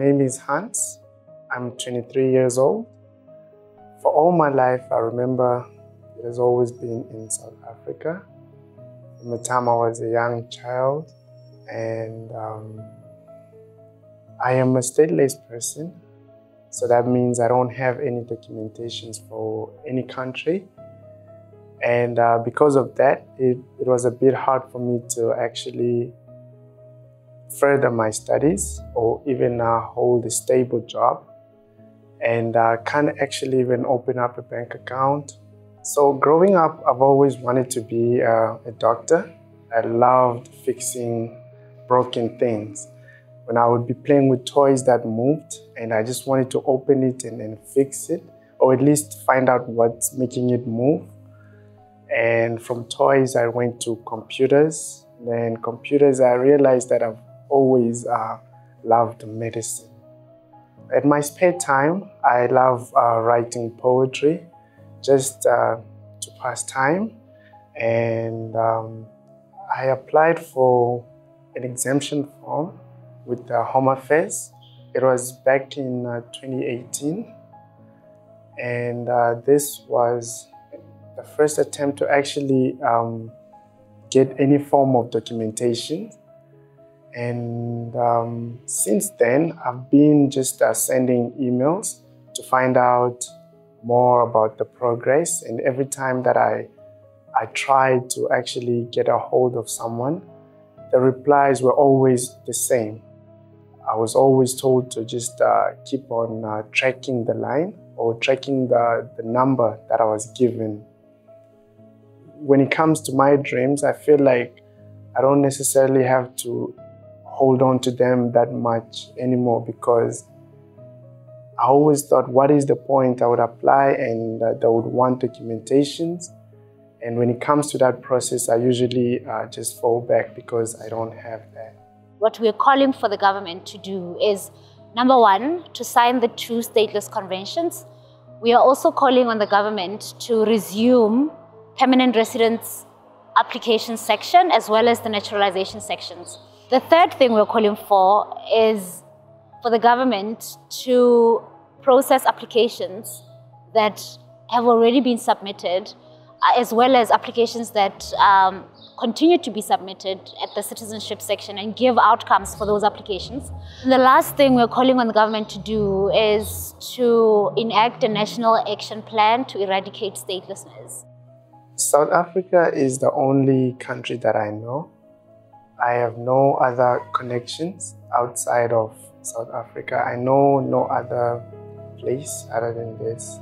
name is Hans. I'm 23 years old. For all my life, I remember it has always been in South Africa. From the time I was a young child, and I am a stateless person. So that means I don't have any documentations for any country. And because of that, it was a bit hard for me to actually further my studies or even hold a stable job. And I can't actually even open up a bank account. So growing up, I've always wanted to be a doctor. I loved fixing broken things. When I would be playing with toys that moved, and I just wanted to open it and fix it, or at least find out what's making it move. And from toys, I went to computers. Then computers, I realized that I've always loved medicine. At my spare time, I love writing poetry, just to pass time. And I applied for an exemption form with Home Affairs. It was back in 2018. And this was the first attempt to actually get any form of documentation. And since then, I've been just sending emails to find out more about the progress. And every time that I tried to actually get a hold of someone, the replies were always the same. I was always told to just keep on tracking the line or tracking the number that I was given. When it comes to my dreams, I feel like I don't necessarily have to hold on to them that much anymore, because I always thought, what is the point? I would apply and they would want documentations. And when it comes to that process, I usually just fall back because I don't have that. What we're calling for the government to do is, number one, to sign the two stateless conventions. We are also calling on the government to resume permanent residence application section as well as the naturalization sections. The third thing we're calling for is for the government to process applications that have already been submitted, as well as applications that continue to be submitted at the citizenship section, and give outcomes for those applications. And the last thing we're calling on the government to do is to enact a national action plan to eradicate statelessness. South Africa is the only country that I know. I have no other connections outside of South Africa. I know no other place other than this.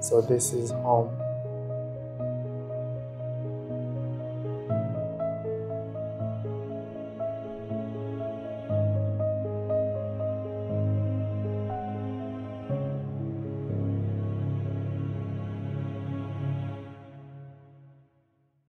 So this is home.